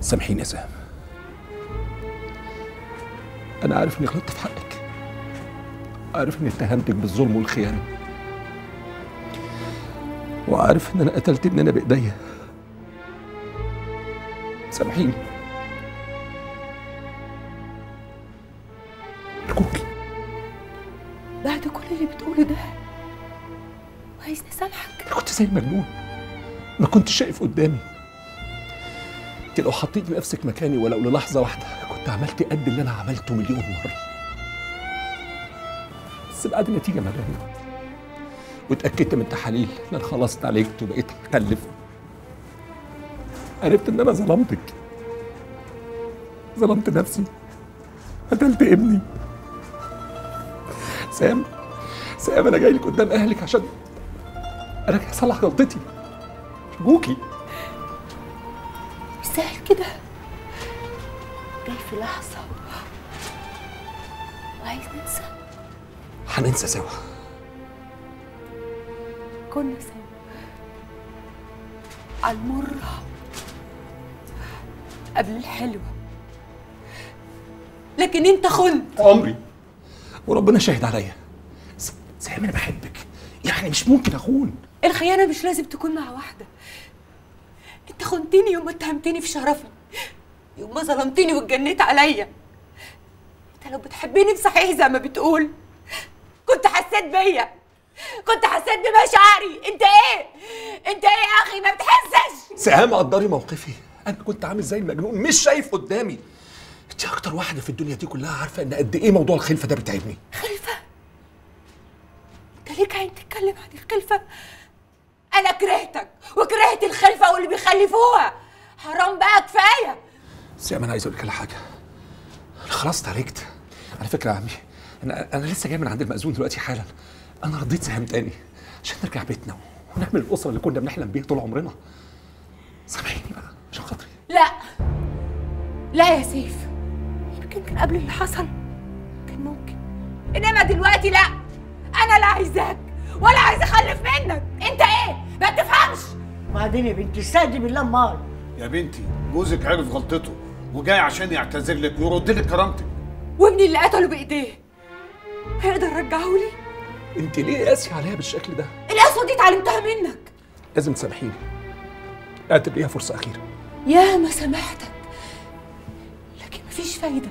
سامحيني يا سام، أنا عارف إني غلطت في حقك، عارف إني اتهمتك بالظلم والخيانة، وعارف إن أنا قتلت ابننا بإيديا. سامحيني أرجوكي. بعد كل اللي بتقوله ده عايزني أسامحك؟ أنا كنت زي المجنون، ما كنتش شايف قدامي. أنت لو حطيتي نفسك مكاني ولو للحظة واحدة كنت عملت قد اللي أنا عملته مليون مرة. بس بعد النتيجة مجنون، واتأكدت من التحاليل إن أنا خلاص اتعالجت وبقيت هتكلف، عرفت إن أنا ظلمتك، ظلمت نفسي، قتلت ابني. سام، سام، أنا جاي لك قدام أهلك عشان أنا جاي أصلح غلطتي، أرجوكي. مش سهل كده، جاي في لحظة وعايز ننسى. هننسى سوا، كنا سوا على المرة قبل الحلوة، لكن أنت خنت عمري وربنا شاهد عليا. سام أنا بحبك، يعني مش ممكن أخون. الخيانة مش لازم تكون مع واحدة. أنت خنتني يوم ما اتهمتني في شرفي، يوم ما ظلمتني واتجنيت عليا. أنت لو بتحبني بصحيح زي ما بتقول كنت حسيت بيا، كنت حسيت بمشاعري. أنت إيه؟ أنت إيه يا أخي ما بتحسش؟ سهام قدري موقفي، أنا كنت عامل زي المجنون مش شايف قدامي. أنت أكتر واحدة في الدنيا دي كلها عارفة إن قد إيه موضوع الخلفة ده بتعبني. خلفة؟ أنت ليك عين تتكلم عن الخلفة؟ أنا كرهتك وكرهت الخلفة واللي بيخلفوها، حرام بقى كفاية. سام أنا عايز أقول لك على حاجة، أنا خلاص اتعالجت. على فكرة يا عمي أنا لسه جاي من عند المأذون دلوقتي حالا. أنا رضيت سهام تاني عشان نرجع بيتنا ونعمل الأسرة اللي كنا بنحلم بيها طول عمرنا. سامحيني بقى عشان خاطري. لا لا يا سيف، يمكن كان قبل اللي حصل كان ممكن، إنما دلوقتي لا. أنا لا عايزاك ولا عايز أخلف منك. أنت إيه؟ ما تفهمش. بعدين يا بنتي استهدي بالله. أمال يا بنتي جوزك عرف غلطته وجاي عشان يعتذر لك ويرد لك كرامتك. وابني اللي قتله بإيديه هيقدر يرجعه لي؟ أنت ليه قاسية عليها بالشكل ده؟ القسوة دي اتعلمتها منك. لازم تسامحيني، اعتبريها فرصة أخيرة. يا ما سامحتك، لكن مفيش فايدة،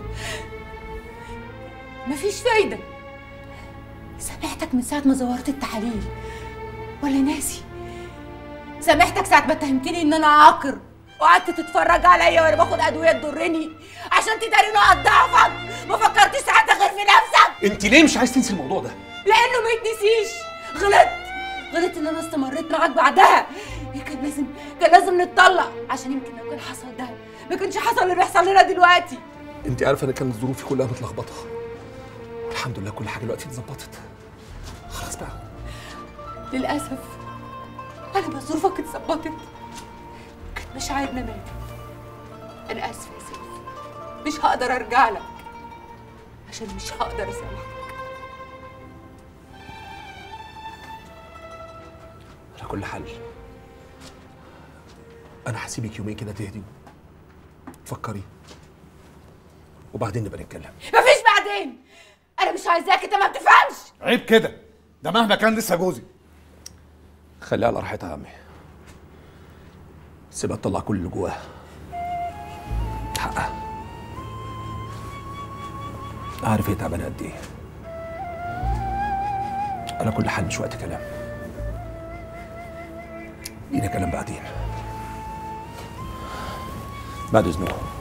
مفيش فايدة. سامحتك من ساعة ما زورت التحاليل، ولا ناسي؟ سامحتك ساعة ما اتهمتني إن أنا عاقر وقعدت تتفرج عليا وأنا باخد أدوية تضرني عشان تداري نقط ضعفك، ما فكرتش ساعتها غير في نفسك. أنت ليه مش عايز تنسي الموضوع ده؟ لأنه ما يتنسيش. غلطت إن أنا استمريت معاك بعدها. كان لازم نتطلق، عشان يمكن لو كان حصل ده ما كانش حصل اللي بيحصل لنا دلوقتي. أنت عارفة أنا كانت ظروفي كلها متلخبطة، الحمد لله كل حاجة دلوقتي اتظبطت. خلاص بقى. للأسف أنا ما ظروفك اتظبطت كانت مشاعرنا ماتت. أنا آسفة يا سيف، مش هقدر أرجع لك عشان مش هقدر أسامحك. على كل حال أنا هسيبك يومين كده تهدي تفكري وبعدين نبقى نتكلم. مفيش بعدين، أنا مش عايزاك. أنت ما بتفهمش. عيب كده، ده مهما كان لسه جوزي. خليها على راحتها يا عمي، سيبها تطلع كل اللي جواها حقها. عارف هي تعبانة قد إيه. على كل حال مش وقت كلام، لينا كلام بعدين بعد إذنكم.